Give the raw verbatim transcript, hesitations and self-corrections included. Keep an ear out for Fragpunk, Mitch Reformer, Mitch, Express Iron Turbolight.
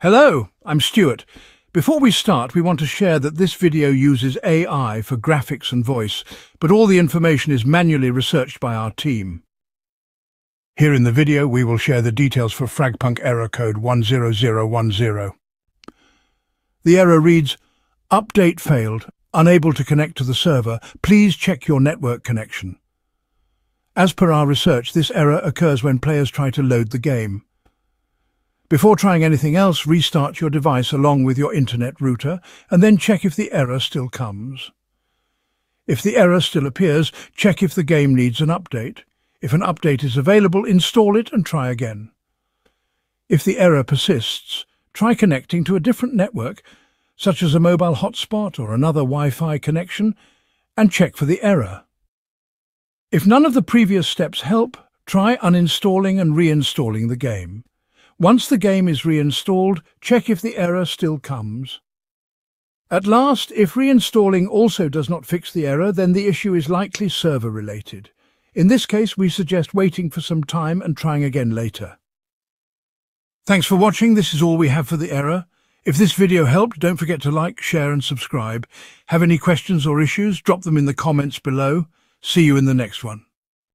Hello, I'm Stuart. Before we start, we want to share that this video uses A I for graphics and voice, but all the information is manually researched by our team. Here in the video, we will share the details for Fragpunk error code one zero zero one zero. The error reads, "Update failed, unable to connect to the server. Please check your network connection." As per our research, this error occurs when players try to load the game. Before trying anything else, restart your device along with your internet router and then check if the error still comes. If the error still appears, check if the game needs an update. If an update is available, install it and try again. If the error persists, try connecting to a different network, such as a mobile hotspot or another Wi-Fi connection, and check for the error. If none of the previous steps help, try uninstalling and reinstalling the game. Once the game is reinstalled, check if the error still comes. At last, if reinstalling also does not fix the error, then the issue is likely server-related. In this case, we suggest waiting for some time and trying again later. Thanks for watching. This is all we have for the error. If this video helped, don't forget to like, share and subscribe. Have any questions or issues? Drop them in the comments below. See you in the next one.